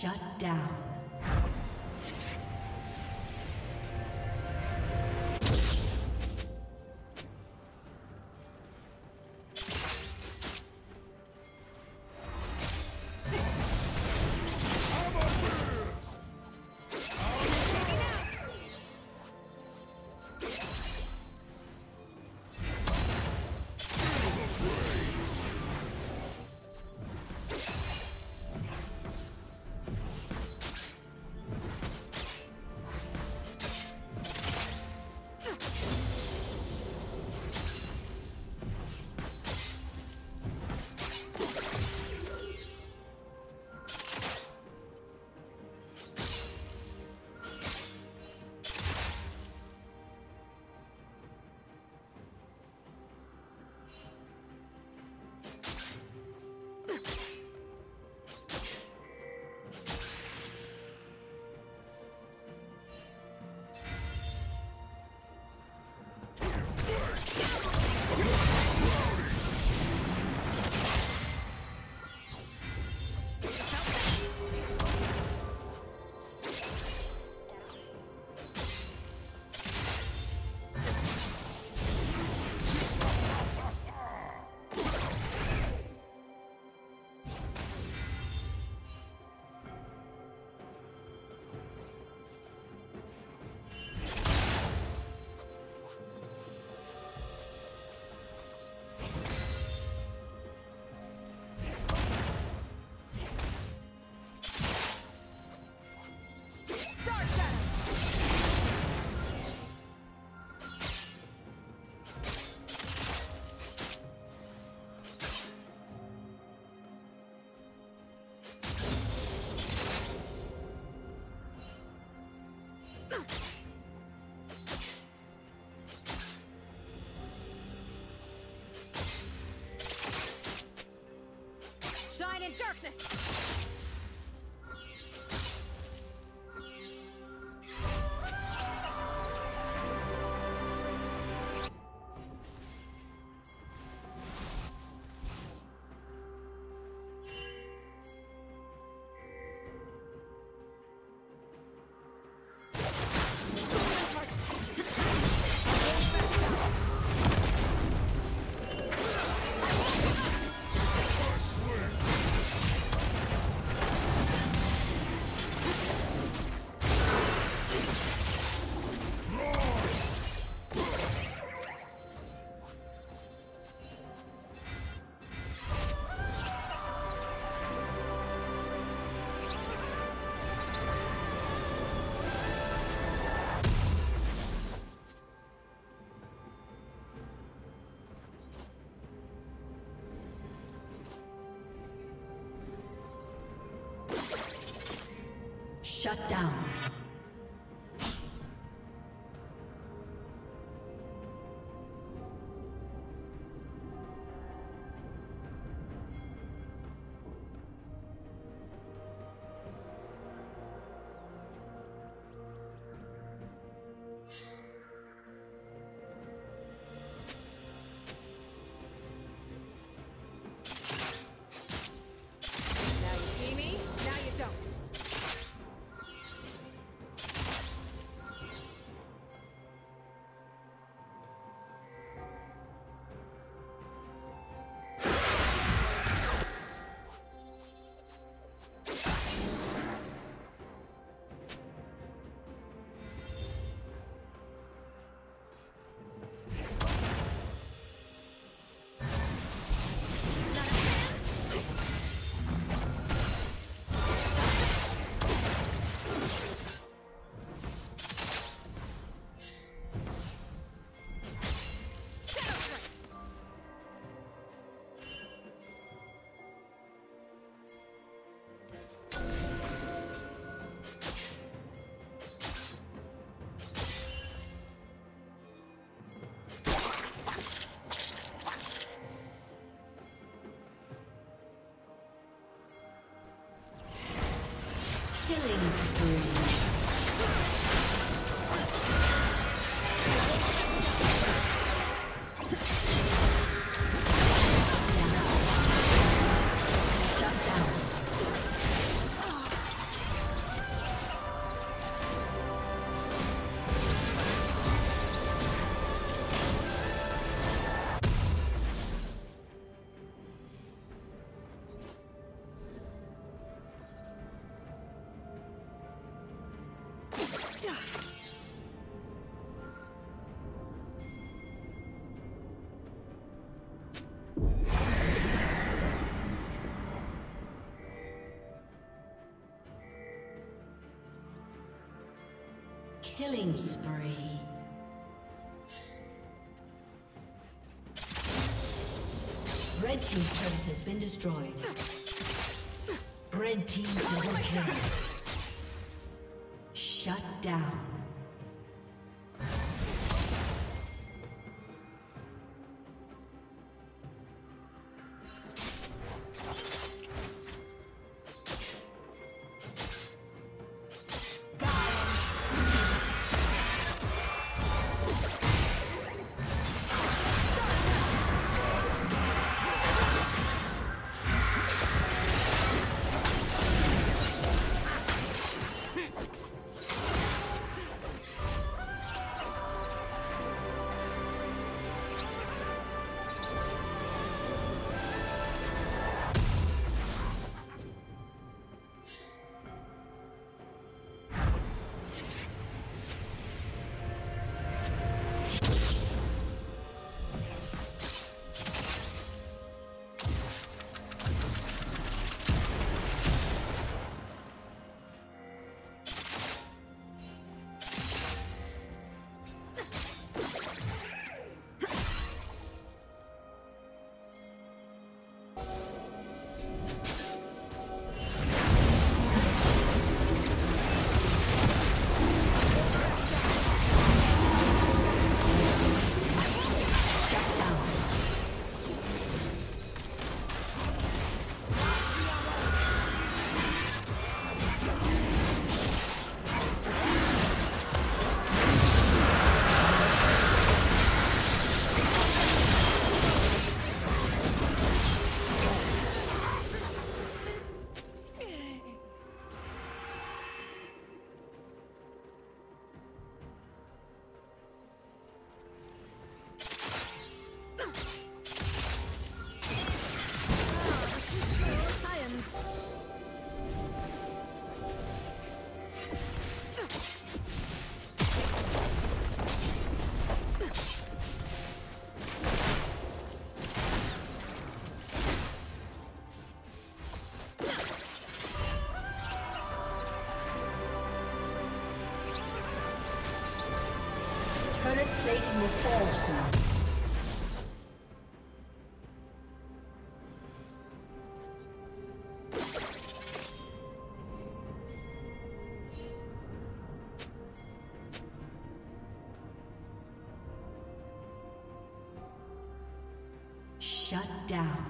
Shut down. Shine in darkness! Shut down. Killing spree. Red team's turret has been destroyed. Red team double kill. Shut down. Plating will fall soon. Shut down.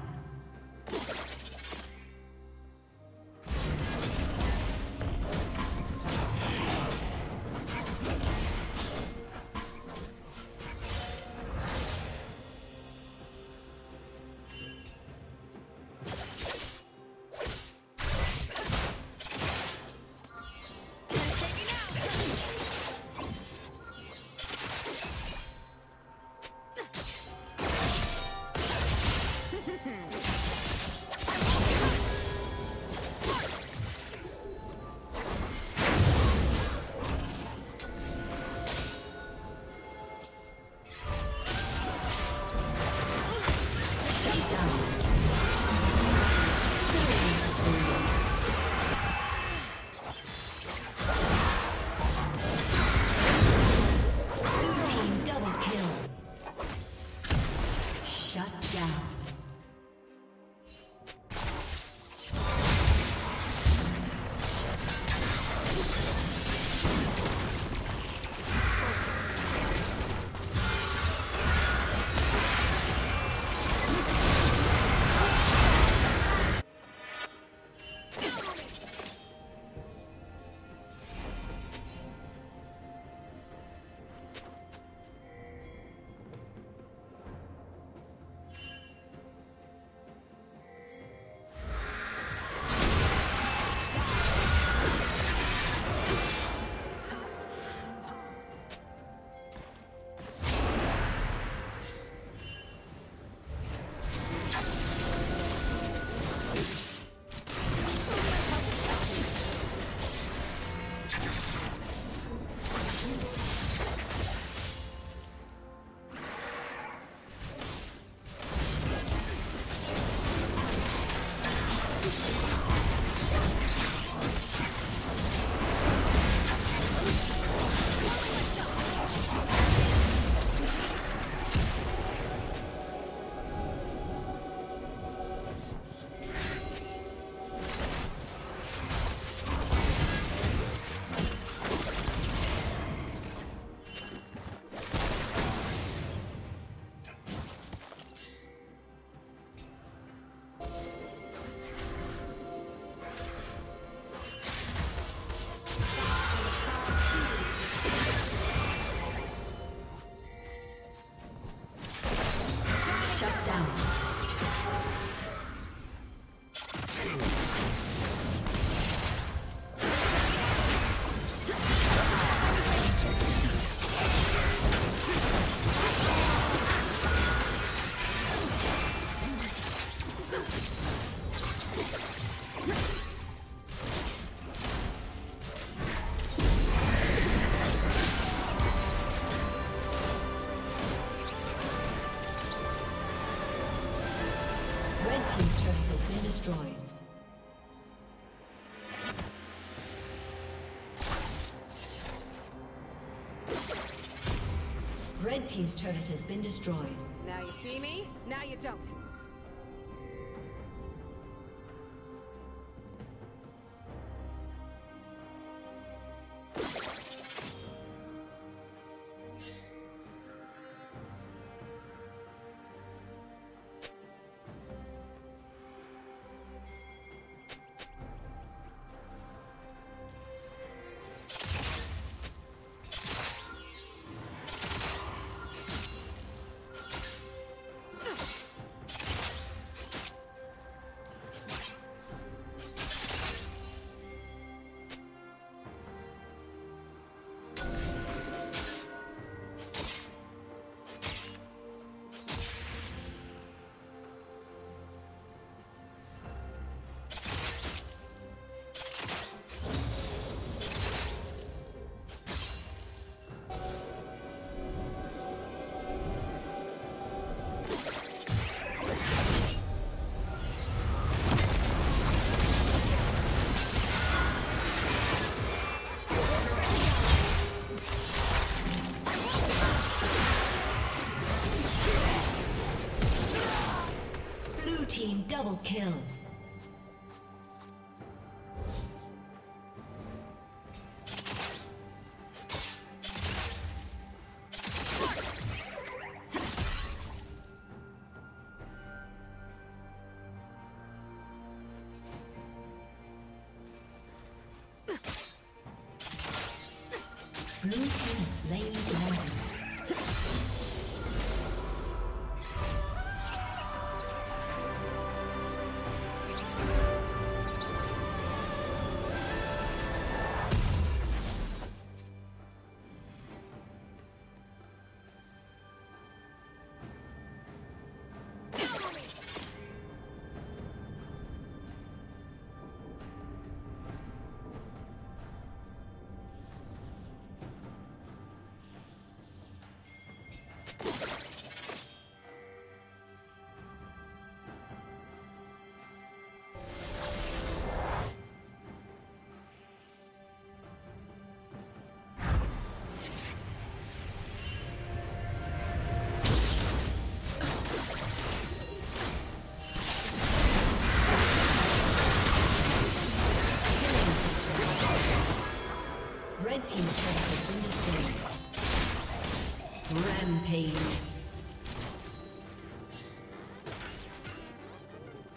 destroyed. Red team's turret has been destroyed. Now you see me, now you don't. Double kill. Blue team slain dragon. Rampage.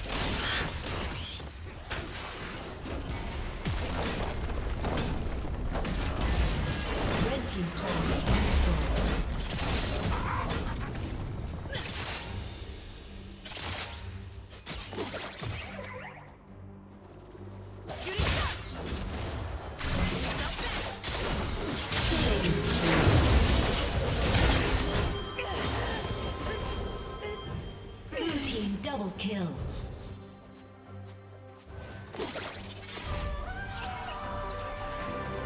Red team's turret has been destroyed. Kill.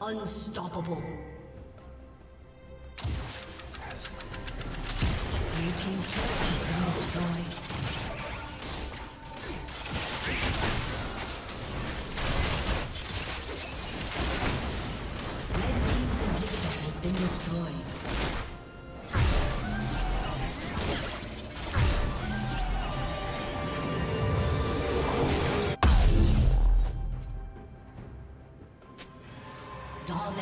Unstoppable. Blue team's turret has been destroyed.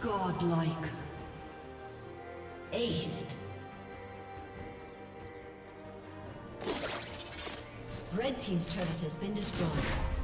Godlike. Ace. Red team's turret has been destroyed.